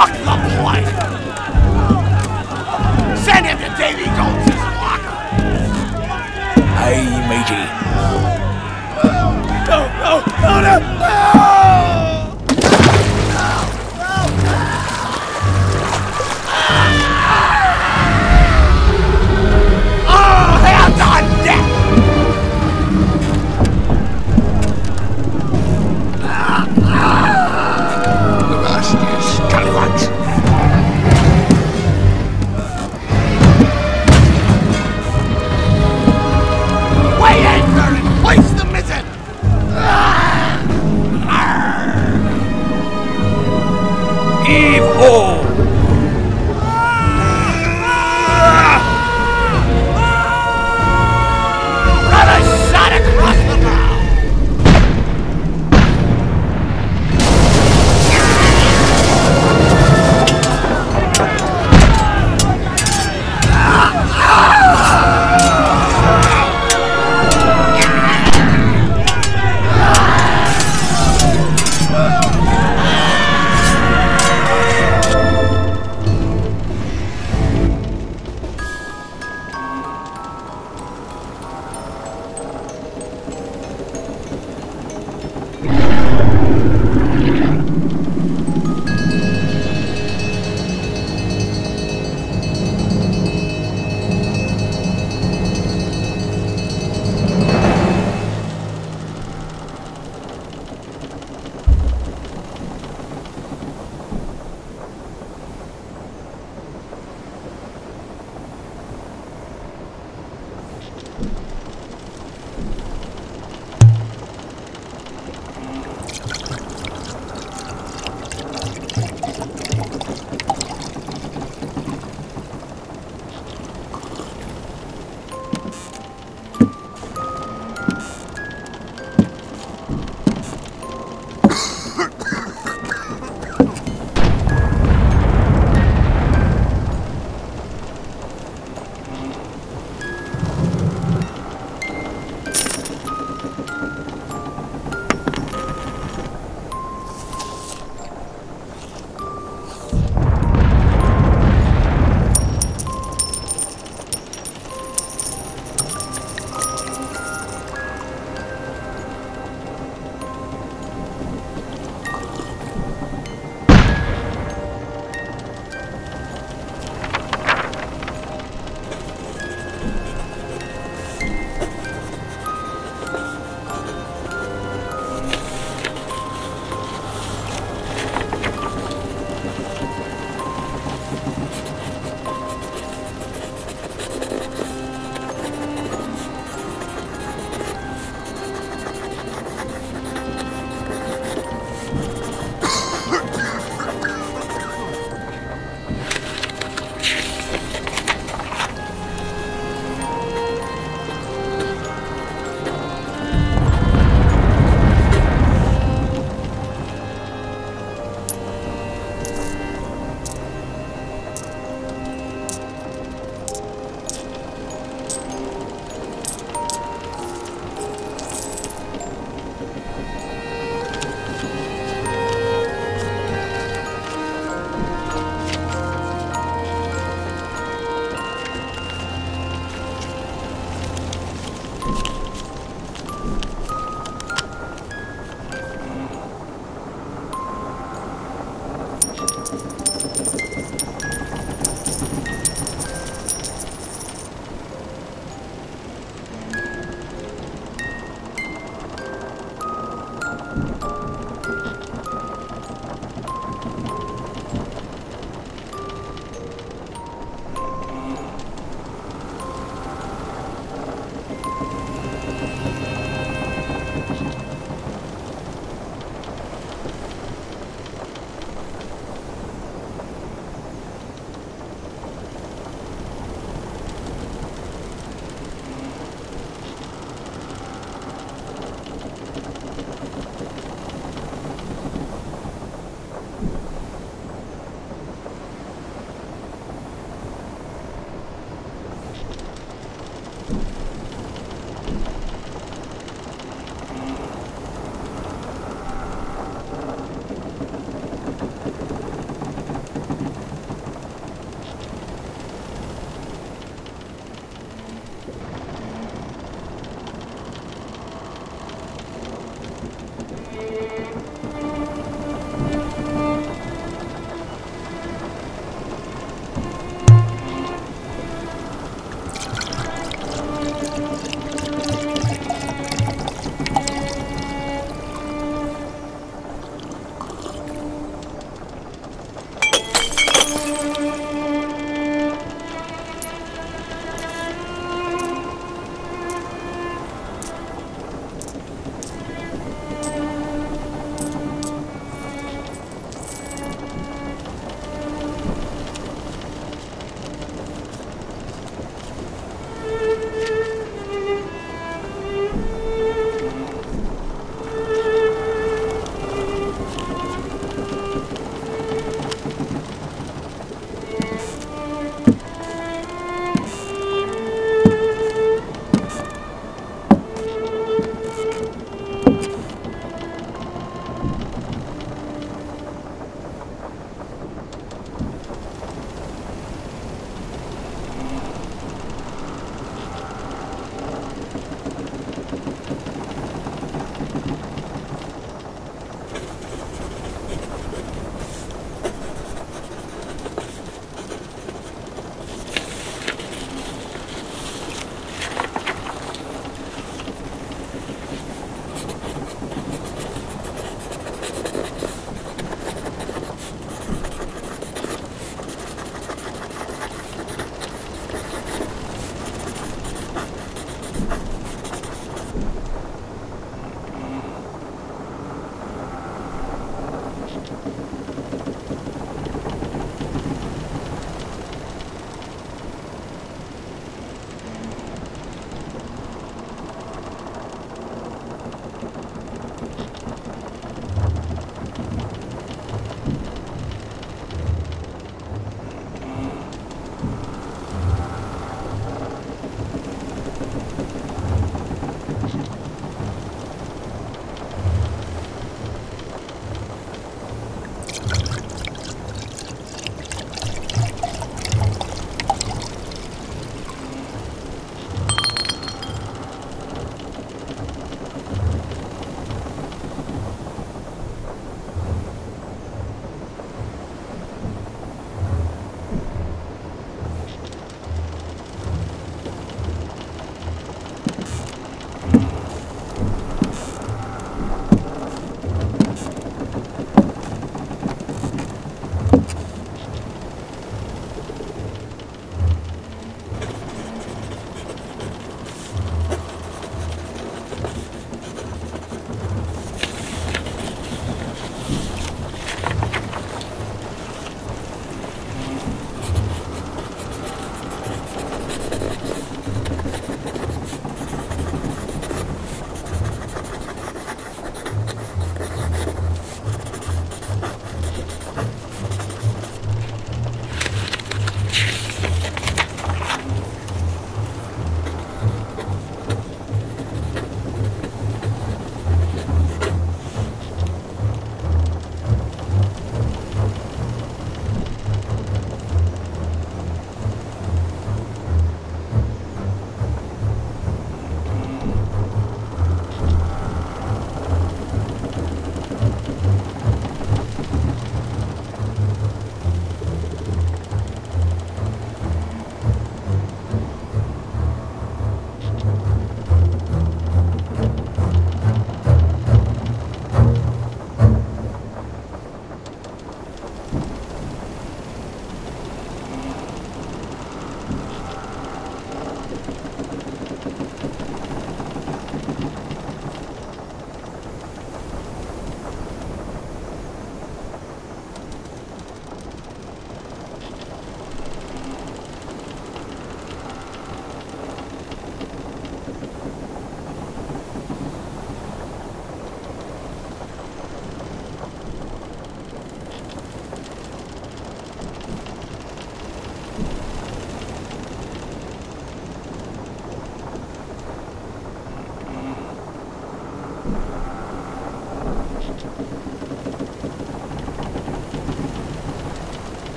Fuck the play. Send him to Davy Jones's locker. Hey, matey. No, no, no, no, no!